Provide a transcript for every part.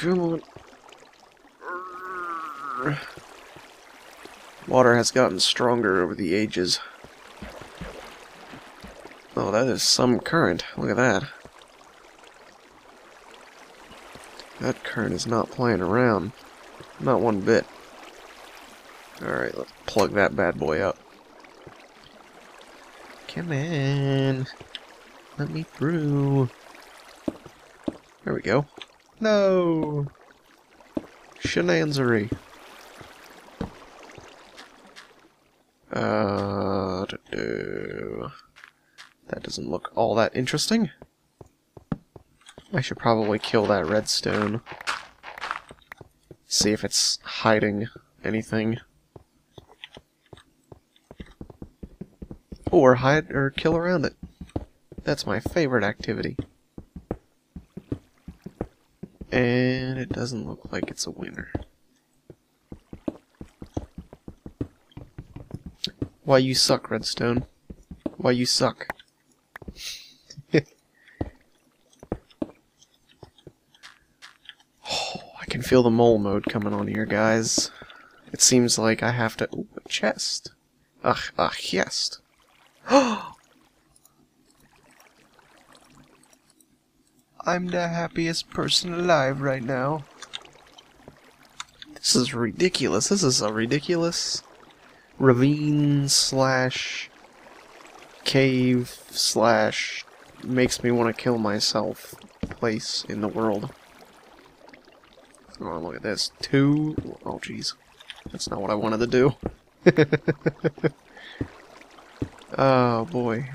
Come on. Water has gotten stronger over the ages. Oh, that is some current. Look at that. That current is not playing around. Not one bit. Alright, let's plug that bad boy up. Come in. Let me through. There we go. No! Shenansery. That doesn't look all that interesting. I should probably kill that redstone. See if it's hiding anything. Or hide or kill around it. That's my favorite activity. And it doesn't look like it's a winner. Why you suck, redstone? Why you suck? Oh, I can feel the mole mode coming on here, guys. It seems like I have to... Ooh, a chest. A chest. I'm the happiest person alive right now. This is ridiculous. This is a ridiculous ravine slash cave slash makes me want to kill myself place in the world. Oh, look at this. Two... Oh, jeez. That's not what I wanted to do. Oh, boy.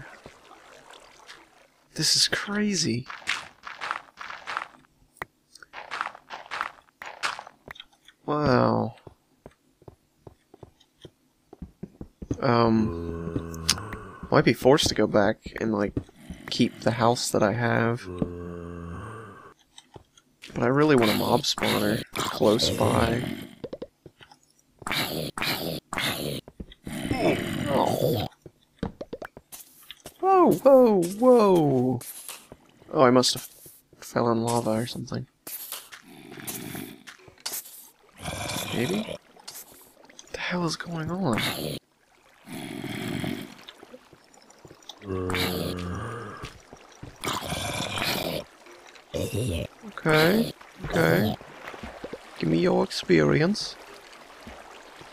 This is crazy. Wow. Might be forced to go back and, like, keep the house that I have. But I really want a mob spawner close by. Oh. Whoa, whoa, whoa! Oh, I must have fell in lava or something. Maybe? What the hell is going on? Okay, okay. Give me your experience.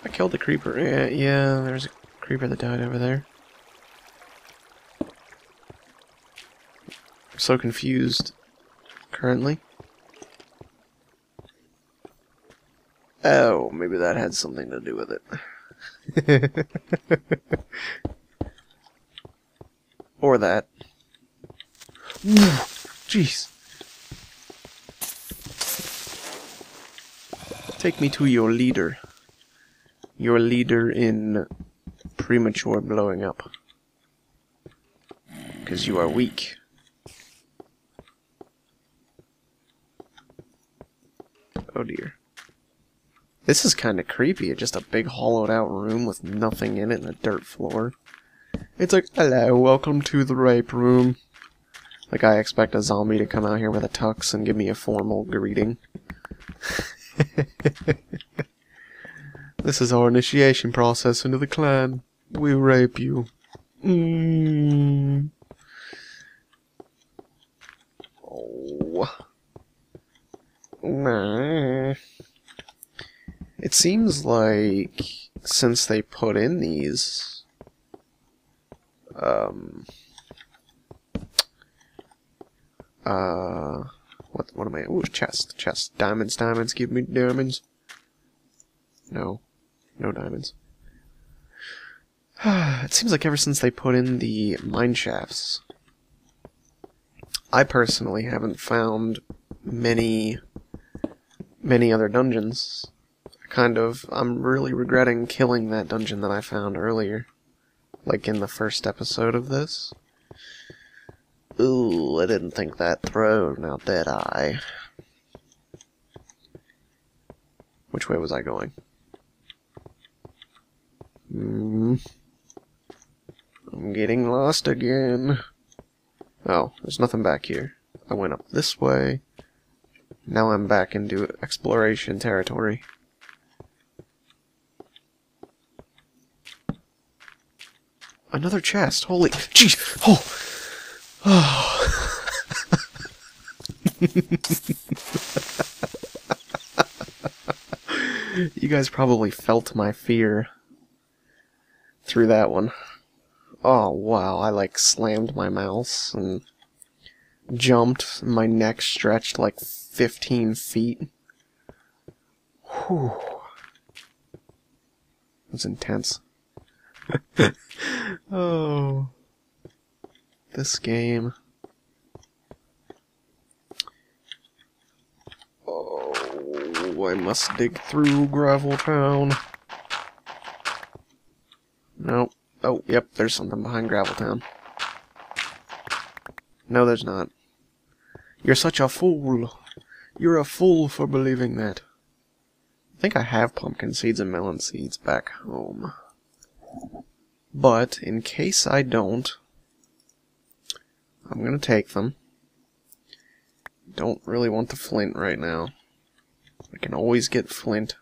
I killed the creeper. Yeah, there's a creeper that died over there. I'm so confused currently. Oh, maybe that had something to do with it. Or that. Jeez. Take me to your leader. Your leader in premature blowing up. Because you are weak. Oh dear. This is kind of creepy, just a big hollowed out room with nothing in it and a dirt floor. It's like, hello, welcome to the rape room. Like I expect a zombie to come out here with a tux and give me a formal greeting. This is our initiation process into the clan. We rape you. Oh. Nah. It seems like since they put in these what am I? Ooh, chest, chest, diamonds, diamonds, give me diamonds. No, no diamonds. It seems like ever since they put in the mine shafts, I personally haven't found many other dungeons. I'm really regretting killing that dungeon that I found earlier. Like in the first episode of this. Ooh, I didn't think that through, now did I? Which way was I going? I'm getting lost again. Oh, there's nothing back here. I went up this way. Now I'm back into exploration territory. Another chest. Holy... Jeez! Oh! Oh! You guys probably felt my fear through that one. Oh, wow. I, like, slammed my mouse and jumped. My neck stretched, like, 15 feet. Whew. It was intense. Oh. This game. Oh, I must dig through Gravel Town. No. Oh, yep, there's something behind Gravel Town. No, there's not. You're such a fool. You're a fool for believing that. I think I have pumpkin seeds and melon seeds back home. But, in case I don't, I'm gonna take them. Don't really want the flint right now. I can always get flint.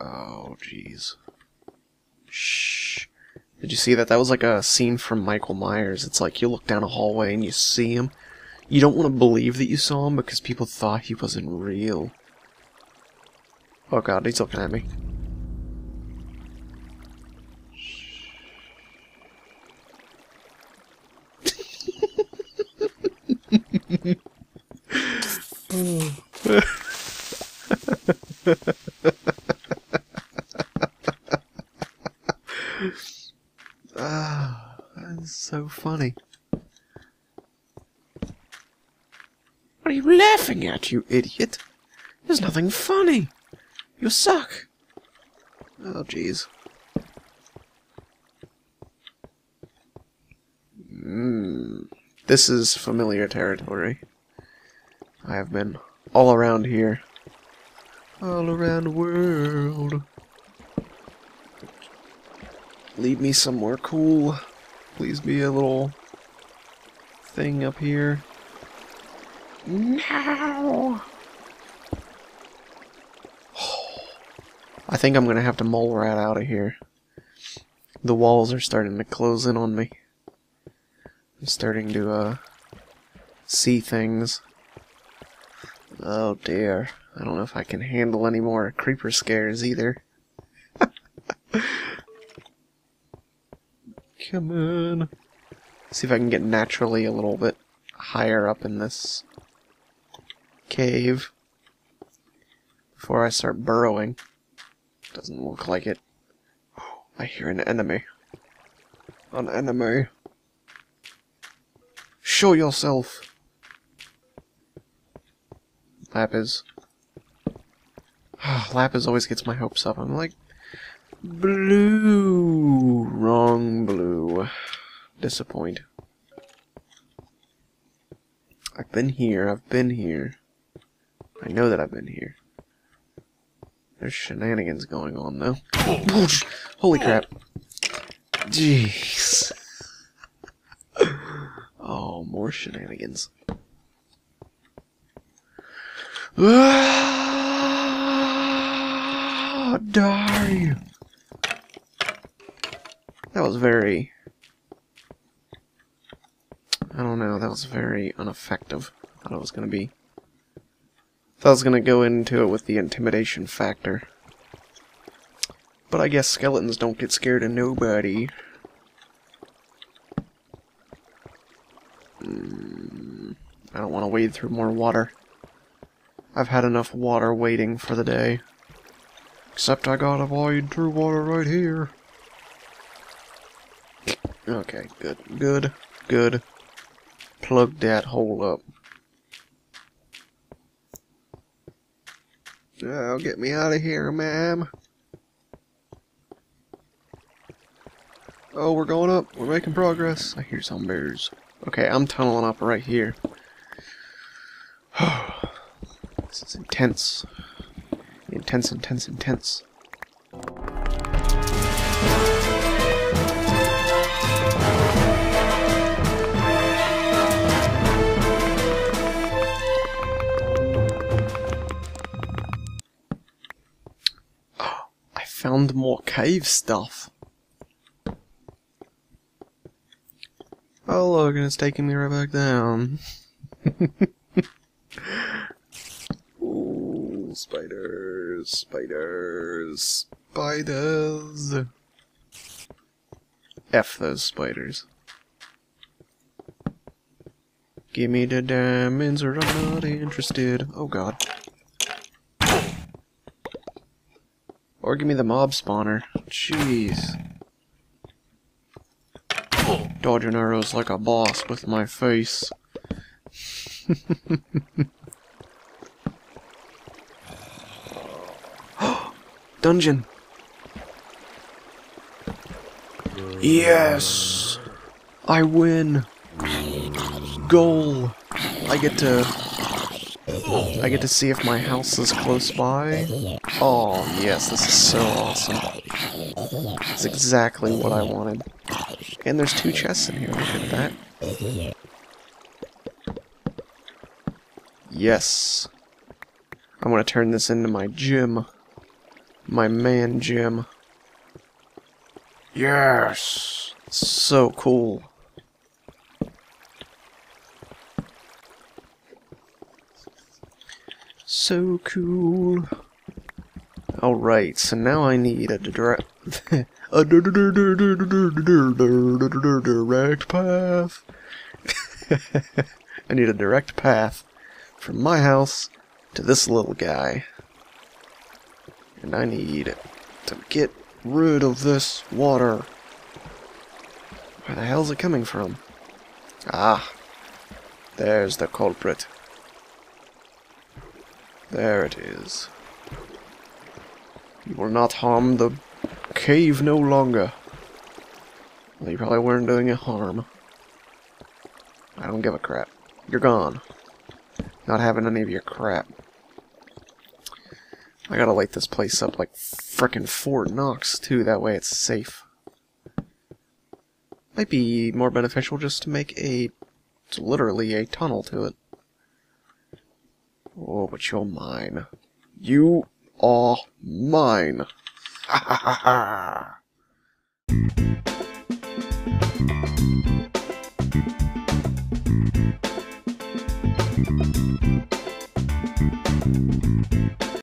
Oh, jeez. Shh. Did you see that? That was like a scene from Michael Myers. It's like you look down a hallway and you see him. You don't want to believe that you saw him because people thought he wasn't real. Oh god, he's looking at me. Oh. Ah, that is so funny. What are you laughing at, you idiot? There's nothing funny. You suck! Oh, jeez. This is familiar territory. I have been all around here. All around the world. Lead me somewhere cool. Please be a little thing up here. No! I think I'm gonna have to mole rat out of here. The walls are starting to close in on me. I'm starting to see things. Oh dear. I don't know if I can handle any more creeper scares either. Come on. See if I can get naturally a little bit higher up in this cave before I start burrowing. Doesn't look like it. Oh, I hear an enemy. An enemy. Show yourself. Lapis. Lapis always gets my hopes up. I'm like, blue. Wrong blue. Disappoint. I've been here. I've been here. I know that I've been here. There's shenanigans going on, though. Holy crap. Jeez. Oh, more shenanigans. Ah, darn. That was very... I don't know, that was very ineffective. I thought it was going to be... I was going to go into it with the intimidation factor. But I guess skeletons don't get scared of nobody. I don't want to wade through more water. I've had enough water waiting for the day. Except I gotta wade through water right here. Okay, good, good, good. Plug that hole up. Oh, get me out of here, ma'am. Oh, we're going up. We're making progress. I hear some bears. Okay, I'm tunneling up right here. This is intense. Intense, intense, intense. found more cave stuff. Oh look, and it's taking me right back down. Ooh, spiders, spiders, spiders. F those spiders. Give me the diamonds or I'm not interested. Oh god. Or give me the mob spawner. Jeez. Dodging arrows like a boss with my face. Dungeon! Yes! I win! Goal! I get to see if my house is close by. Oh yes, this is so awesome. It's exactly what I wanted. And there's two chests in here, look at that. Yes. I'm gonna turn this into my gym. My man gym. Yes! So cool. So cool. Alright, so now I need a direct path. I need a direct path from my house to this little guy. And I need to get rid of this water. Where the hell's it coming from? Ah, there's the culprit. There it is. You will not harm the cave no longer. Well, you probably weren't doing it harm. I don't give a crap. You're gone. Not having any of your crap. I gotta light this place up like frickin' Fort Knox, too. That way it's safe. Might be more beneficial just to make literally a tunnel to it. Oh, but you're mine. You are mine. Ha ha ha ha!